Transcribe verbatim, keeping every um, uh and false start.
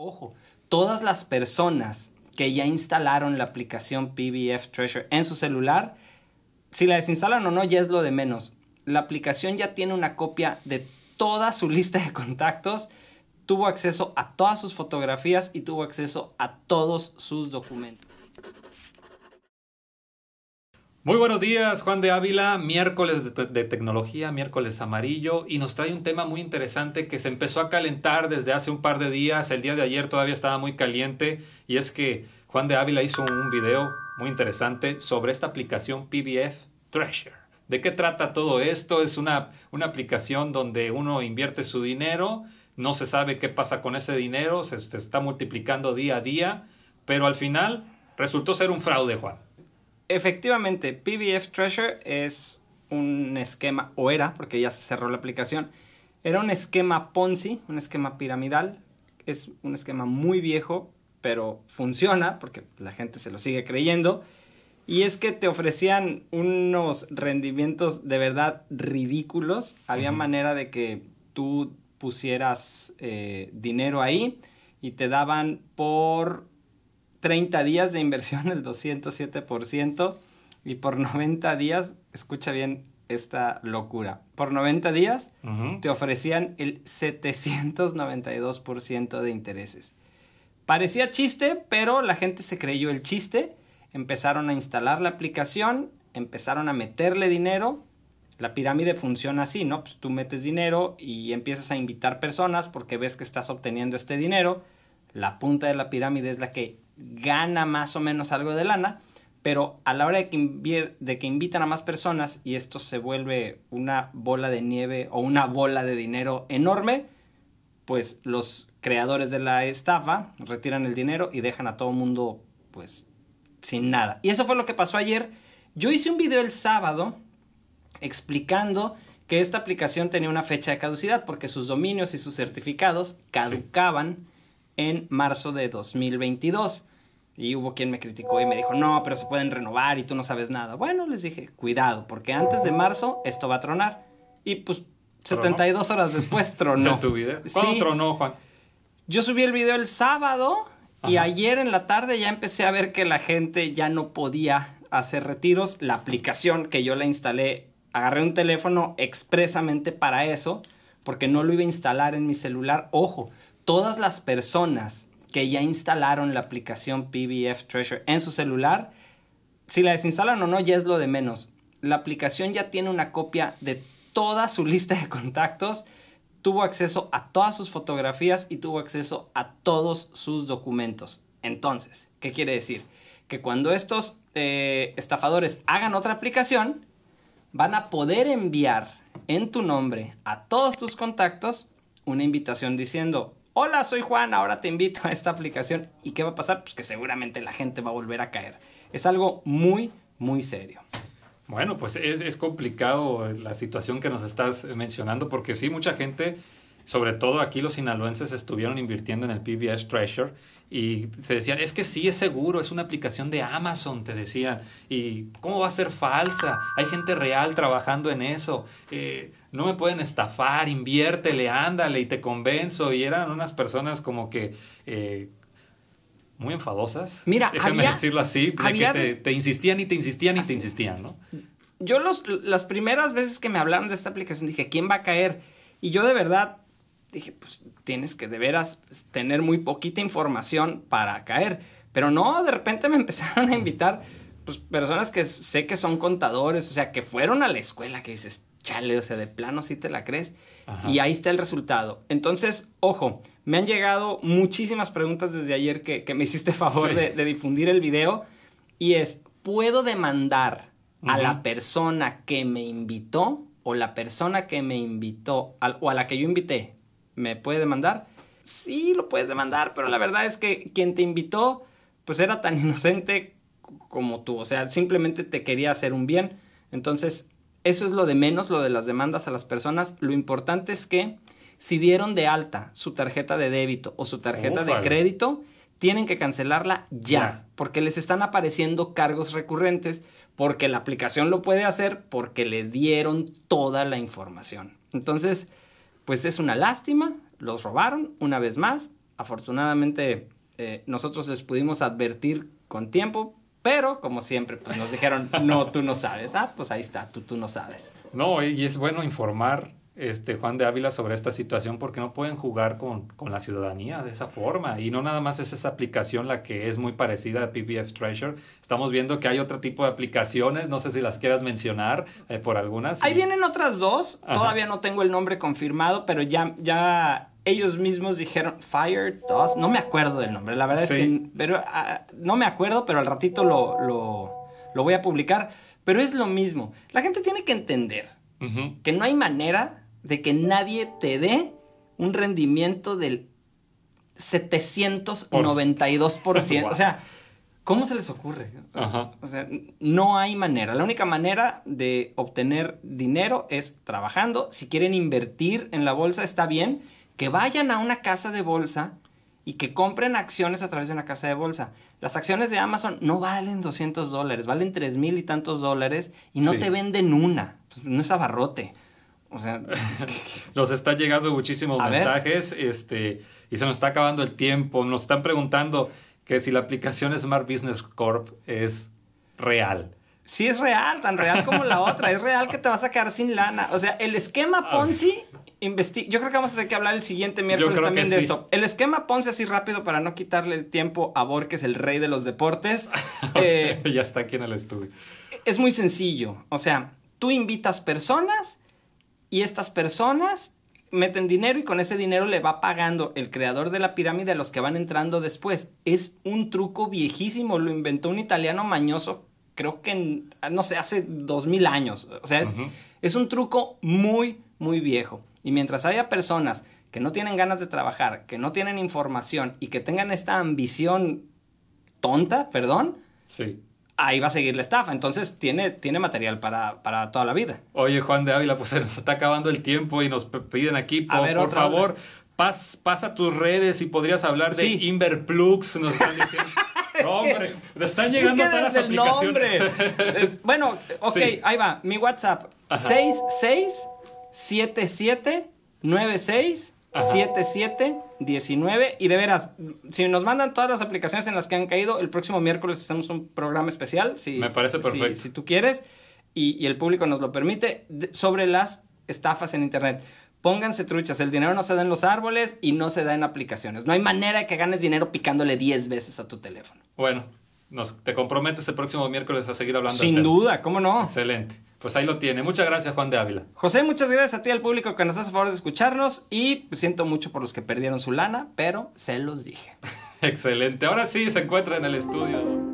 Ojo, todas las personas que ya instalaron la aplicación P B F Treasure en su celular, si la desinstalan o no ya es lo de menos. La aplicación ya tiene una copia de toda su lista de contactos, tuvo acceso a todas sus fotografías y tuvo acceso a todos sus documentos. Muy buenos días, Juan de Ávila, miércoles de, te de tecnología, miércoles amarillo, y nos trae un tema muy interesante que se empezó a calentar desde hace un par de días. El día de ayer todavía estaba muy caliente, y es que Juan de Ávila hizo un video muy interesante sobre esta aplicación P B F Treasure. ¿De qué trata todo esto? Es una, una aplicación donde uno invierte su dinero, no se sabe qué pasa con ese dinero, se, se está multiplicando día a día, pero al final resultó ser un fraude, Juan. Efectivamente, P B F Treasure es un esquema, o era, porque ya se cerró la aplicación, era un esquema Ponzi, un esquema piramidal, es un esquema muy viejo, pero funciona porque la gente se lo sigue creyendo, y es que te ofrecían unos rendimientos de verdad ridículos, había uh-huh. manera de que tú pusieras eh, dinero ahí y te daban por treinta días de inversión el doscientos siete por ciento y por noventa días, escucha bien esta locura, por noventa días uh-huh. te ofrecían el setecientos noventa y dos por ciento de intereses. Parecía chiste, pero la gente se creyó el chiste, empezaron a instalar la aplicación, empezaron a meterle dinero. La pirámide funciona así, ¿no? Pues tú metes dinero y empiezas a invitar personas porque ves que estás obteniendo este dinero. La punta de la pirámide es la que gana más o menos algo de lana, pero a la hora de que, de que invitan a más personas y esto se vuelve una bola de nieve o una bola de dinero enorme, pues los creadores de la estafa retiran el dinero y dejan a todo mundo pues sin nada. Y eso fue lo que pasó ayer. Yo hice un video el sábado explicando que esta aplicación tenía una fecha de caducidad porque sus dominios y sus certificados caducaban sí. en marzo de dos mil veintidós. Y hubo quien me criticó y me dijo, no, pero se pueden renovar y tú no sabes nada. Bueno, les dije, cuidado, porque antes de marzo esto va a tronar. Y pues ¿Tronó? setenta y dos horas después tronó. ¿En tu video? ¿Cuándo sí. tronó, Juan? Yo subí el video el sábado Ajá. y ayer en la tarde ya empecé a ver que la gente ya no podía hacer retiros. La aplicación que yo la instalé, agarré un teléfono expresamente para eso, porque no lo iba a instalar en mi celular. Ojo, todas las personas que ya instalaron la aplicación P B F Treasure en su celular, si la desinstalan o no ya es lo de menos. La aplicación ya tiene una copia de toda su lista de contactos, tuvo acceso a todas sus fotografías y tuvo acceso a todos sus documentos. Entonces, ¿qué quiere decir? Que cuando estos eh, estafadores hagan otra aplicación, van a poder enviar en tu nombre a todos tus contactos una invitación diciendo, hola, soy Juan, ahora te invito a esta aplicación. ¿Y qué va a pasar? Pues que seguramente la gente va a volver a caer. Es algo muy, muy serio. Bueno, pues es, es complicado la situación que nos estás mencionando, porque sí, mucha gente, sobre todo aquí los sinaloenses, estuvieron invirtiendo en el P B F Treasure y se decían, es que sí, es seguro, es una aplicación de Amazon, te decían. ¿Y cómo va a ser falsa? Hay gente real trabajando en eso. Eh, no me pueden estafar, inviértele, ándale y te convenzo. Y eran unas personas como que eh, muy enfadosas. Mira, déjame había, decirlo así, había, que te, te insistían y te insistían y así, te insistían, ¿no? Yo los, las primeras veces que me hablaron de esta aplicación dije, ¿quién va a caer? Y yo de verdad dije, pues tienes que de veras tener muy poquita información para caer. Pero no, de repente me empezaron a invitar pues, personas que sé que son contadores, o sea, que fueron a la escuela, que dices, chale, o sea, de plano sí te la crees. Ajá. Y ahí está el resultado. Entonces, ojo, me han llegado muchísimas preguntas desde ayer que, que me hiciste favor sí. de, de difundir el video. Y es, ¿puedo demandar uh-huh. a la persona que me invitó o la persona que me invitó al, o a la que yo invité? ¿Me puede demandar? Sí, lo puedes demandar, pero la verdad es que quien te invitó, pues era tan inocente como tú. O sea, simplemente te quería hacer un bien. Entonces, eso es lo de menos, lo de las demandas a las personas. Lo importante es que si dieron de alta su tarjeta de débito o su tarjeta Ufale. de crédito, tienen que cancelarla ya, ya, porque les están apareciendo cargos recurrentes, porque la aplicación lo puede hacer, porque le dieron toda la información. Entonces, pues es una lástima, los robaron una vez más, afortunadamente eh, nosotros les pudimos advertir con tiempo, pero como siempre pues nos dijeron, no, tú no sabes. Ah, pues ahí está, tú, tú no sabes. No, y es bueno informar, este, Juan de Ávila, sobre esta situación, porque no pueden jugar con, con la ciudadanía de esa forma. Y no nada más es esa aplicación la que es muy parecida a P B F Treasure. Estamos viendo que hay otro tipo de aplicaciones, no sé si las quieras mencionar eh, por algunas. Ahí y... vienen otras dos. Ajá. Todavía no tengo el nombre confirmado, pero ya... ya... ellos mismos dijeron Fire dos, no me acuerdo del nombre, la verdad sí. es que pero, uh, no me acuerdo, pero al ratito lo, lo, lo voy a publicar. Pero es lo mismo. La gente tiene que entender uh-huh. que no hay manera de que nadie te dé un rendimiento del setecientos noventa y dos por ciento. Por... O sea, ¿cómo se les ocurre? Uh-huh. O sea, no hay manera. La única manera de obtener dinero es trabajando. Si quieren invertir en la bolsa, está bien. Que vayan a una casa de bolsa y que compren acciones a través de una casa de bolsa. Las acciones de Amazon no valen doscientos dólares, valen tres mil y tantos dólares y no sí. te venden una. Pues no es abarrote. O sea, nos está llegando muchísimos a mensajes este, y se nos está acabando el tiempo. Nos están preguntando que si la aplicación Smart Business Corp es real. Sí es real, tan real como la otra. Es real que te vas a quedar sin lana. O sea, el esquema Ponzi... Investi yo creo que vamos a tener que hablar el siguiente miércoles también de sí. esto. El esquema Ponzi, así rápido para no quitarle el tiempo a Borges, el rey de los deportes. Okay, eh, ya está aquí en el estudio. Es muy sencillo. O sea, tú invitas personas y estas personas meten dinero y con ese dinero le va pagando el creador de la pirámide a los que van entrando después. Es un truco viejísimo. Lo inventó un italiano mañoso, creo que, en, no sé, hace dos mil años. O sea, es, uh-huh. es un truco muy, muy viejo. Y mientras haya personas que no tienen ganas de trabajar, que no tienen información y que tengan esta ambición tonta, perdón, sí. ahí va a seguir la estafa. Entonces tiene, tiene material para, para toda la vida. Oye, Juan de Ávila, pues se nos está acabando el tiempo y nos piden aquí, por, ver, por favor, pas, pasa tus redes y podrías hablar de sí. Inverplux, nos están diciendo. No, hombre, te están llegando es que todas las aplicaciones. Es, bueno, ok, sí. ahí va. Mi WhatsApp, seis seis siete siete nueve seis siete siete diecinueve. Y de veras, si nos mandan todas las aplicaciones en las que han caído, el próximo miércoles hacemos un programa especial. Si, Me parece perfecto. Si, si tú quieres y, y el público nos lo permite, de, sobre las estafas en Internet. Pónganse truchas, el dinero no se da en los árboles y no se da en aplicaciones. No hay manera de que ganes dinero picándole diez veces a tu teléfono. Bueno, nos, te comprometes el próximo miércoles a seguir hablando. Sin duda, ¿cómo no? Excelente. Pues ahí lo tiene. Muchas gracias, Juan de Ávila. José, muchas gracias a ti, al público que nos hace favor de escucharnos. Y siento mucho por los que perdieron su lana, pero se los dije. Excelente. Ahora sí se encuentra en el estudio.